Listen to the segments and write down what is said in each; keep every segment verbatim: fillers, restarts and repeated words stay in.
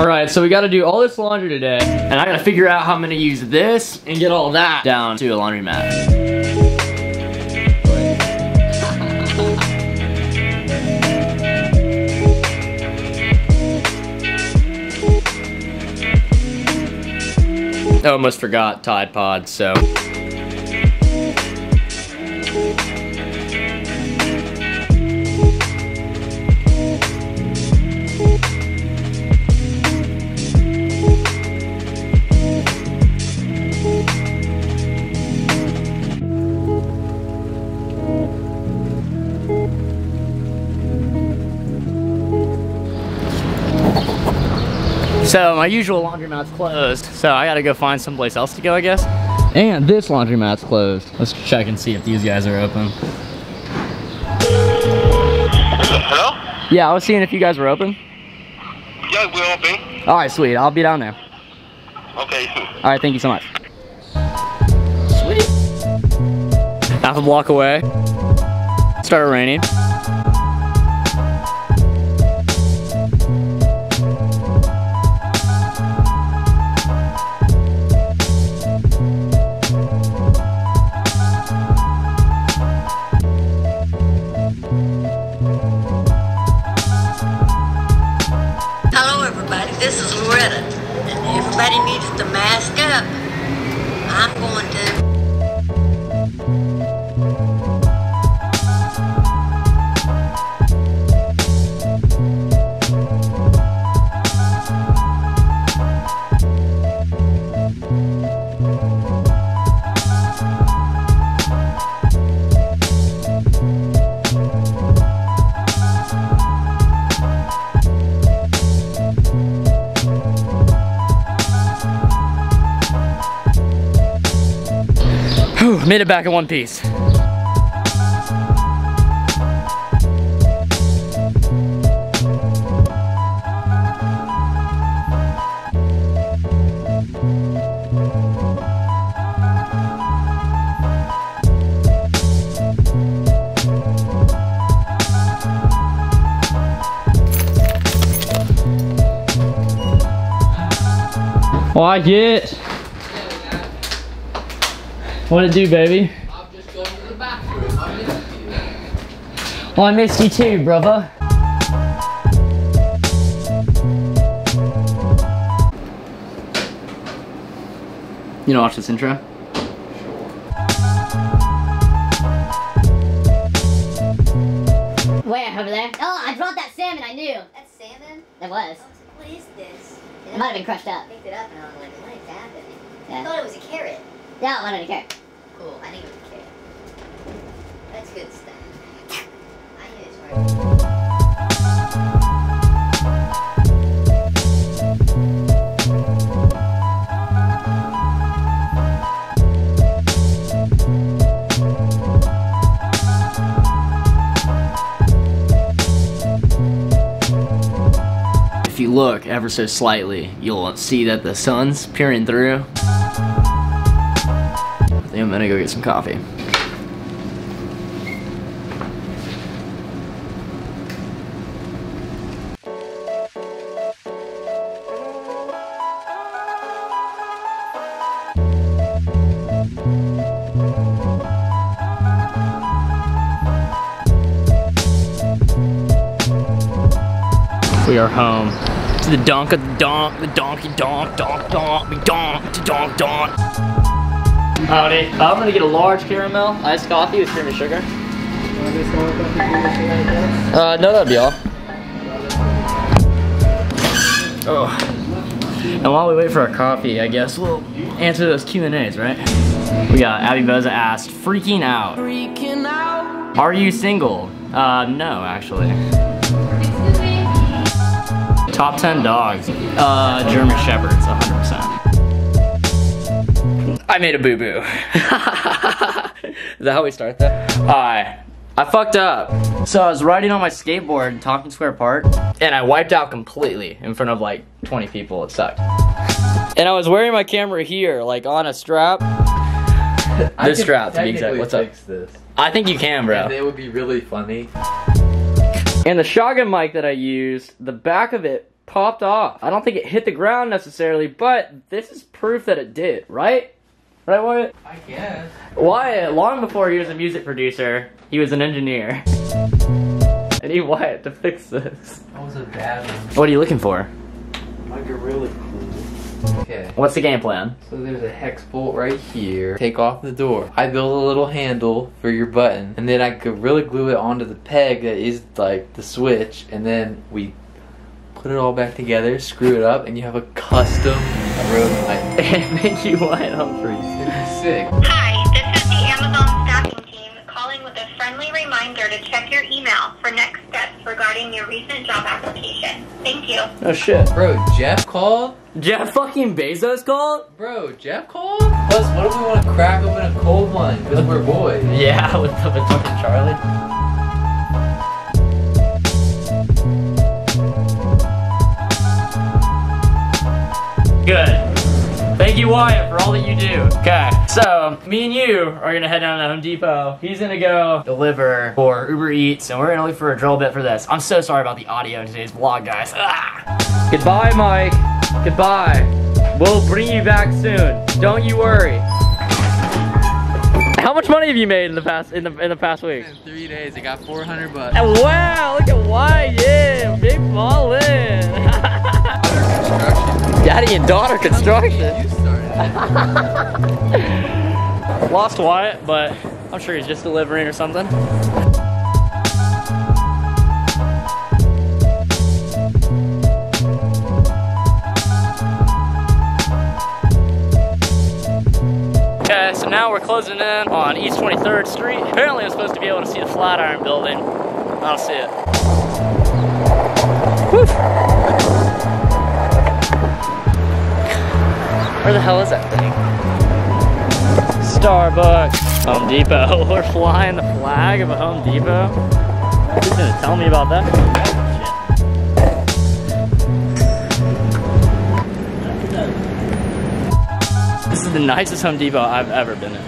All right, so we gotta do all this laundry today, and I gotta figure out how I'm gonna use this and get all that down to a laundromat. I almost forgot Tide Pod, so. So my usual laundromat's closed, so I gotta go find someplace else to go, I guess. And this laundromat's closed. Let's check and see if these guys are open. Hello? Yeah, I was seeing if you guys were open. Yeah, we're open. All right, sweet. I'll be down there. Okay. All right, thank you so much. Sweet. Half a block away. It started raining. Everybody needs to mask up. I'm going made it back in one piece. Wyatt. What it do, baby? I'm just going to the bathroom. I missed you. Well, I missed you too, brother. You know, watch this intro. Sure. Where over there? Oh, I brought that salmon. I knew. That's salmon. It was. What is this? It, it might have been crushed up. I picked it up and I was like, what is happening? Yeah. I thought it was a carrot. No, I don't care. Cool, I think it would care. That's good stuff. I knew it's right. If you look ever so slightly, you'll see that the sun's peering through. I'm gonna go get some coffee. We are home. To the donk of the donk, the donkey donk, donk donk, donk, donk, donk, donk. Howdy. I'm gonna get a large caramel iced coffee with cream and sugar. Uh, no, that'd be all. Oh. And while we wait for our coffee, I guess we'll answer those Q and A's, right? We got Abby Boza asked, "Freaking out. Freaking out. Are you single? Uh, no, actually. Top ten dogs. Uh, German Shepherds, one hundred percent." I made a boo-boo. Is that how we start that? I, I fucked up. So I was riding on my skateboard in Tompkins Square Park, and I wiped out completely in front of like twenty people. It sucked. And I was wearing my camera here, like on a strap. This strap, to be exact. What's up? This. I think you can, bro. And it would be really funny. And the shotgun mic that I used, the back of it popped off. I don't think it hit the ground necessarily, but this is proof that it did, right? Right, Wyatt? I guess. Wyatt, long before he was a music producer, he was an engineer. I need Wyatt to fix this. That was a bad one. What are you looking for? Like a really cool. Okay. What's the game plan? So there's a hex bolt right here. Take off the door. I build a little handle for your button, and then I could really glue it onto the peg that is like the switch, and then we put it all back together, screw it up, and you have a custom road light. Thank you, Wyatt Humphreys. It's sick. Hi, this is the Amazon staffing team calling with a friendly reminder to check your email for next steps regarding your recent job application. Thank you. Oh shit. Bro, Jeff called? Jeff fucking Bezos called? Bro, Jeff called? Plus, what if we want to crack open a cold one? Because we're boys. Yeah, with the fucking Charlie. Good. Thank you, Wyatt, for all that you do. Okay, so me and you are gonna head down to Home Depot. He's gonna go deliver for Uber Eats, and we're gonna leave for a drill bit for this. I'm so sorry about the audio in today's vlog, guys. Ah. Goodbye, Mike. Goodbye. We'll bring you back soon. Don't you worry. How much money have you made in the past in the in the past week? In three days, I got four hundred bucks. And wow! Look at Wyatt. Big ballin'. Daddy and daughter construction. You started. Lost Wyatt, but I'm sure he's just delivering or something. Okay, so now we're closing in on East twenty-third Street. Apparently I'm supposed to be able to see the Flatiron Building. I don't see it. Whew. Where the hell is that thing? Starbucks, Home Depot. We're flying the flag of a Home Depot. Who's gonna tell me about that? Oh, shit. This is the nicest Home Depot I've ever been in.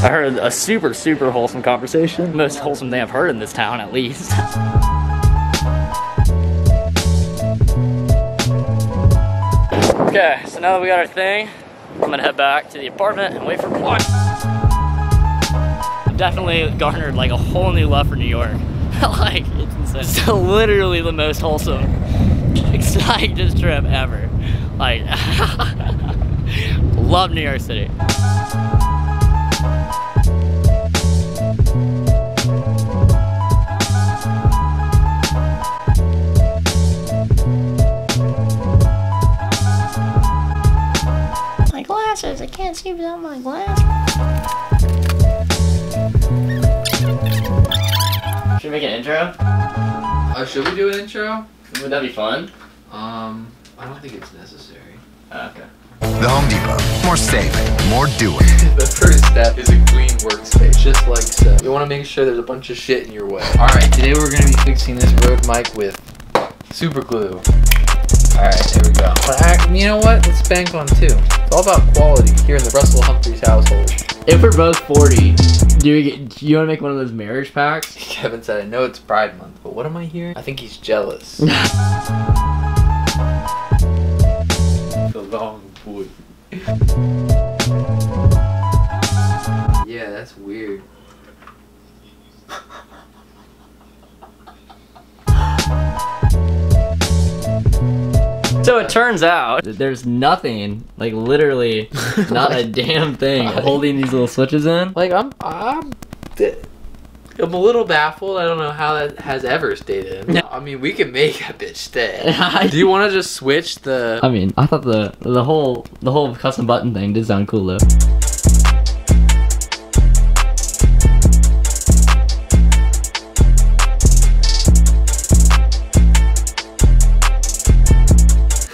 I heard a super, super wholesome conversation. Most wholesome thing I've heard in this town, at least. Okay, so now that we got our thing, I'm gonna head back to the apartment and wait for one. Definitely garnered like a whole new love for New York. Like, it's insane. So literally the most wholesome, exciting trip ever. Like, love New York City. I can't see without my glass. Should we make an intro? Oh, should we do an intro? Would that be fun? Um, I don't think it's necessary. Oh, okay. The Home Depot. More saving, more doing. The first step is a clean workspace, just like so. You want to make sure there's a bunch of shit in your way. Alright, today we're going to be fixing this road mic with super glue. Alright, here we go. But I, you know what? Let's bank on two. It's all about quality here in the Russell Humphreys household. If we're both forty, do you, do you want to make one of those marriage packs? Kevin said, I know it's Pride Month, but what am I hearing? I think he's jealous. The long boy. Yeah, that's weird. So it turns out that there's nothing, like literally, not like, a damn thing like, holding these little switches in. Like I'm, I'm, I'm a little baffled. I don't know how that has ever stayed in. No. I mean, we can make that bitch stay. Do you want to just switch the? I mean, I thought the the whole the whole custom button thing did sound cool though.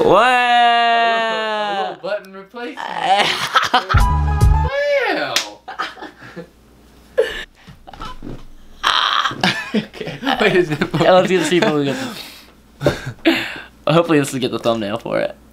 What? A little, a little button replacement. Wow. Okay. Wait, is it? Let's get the people who get. Hopefully, this will get the thumbnail for it.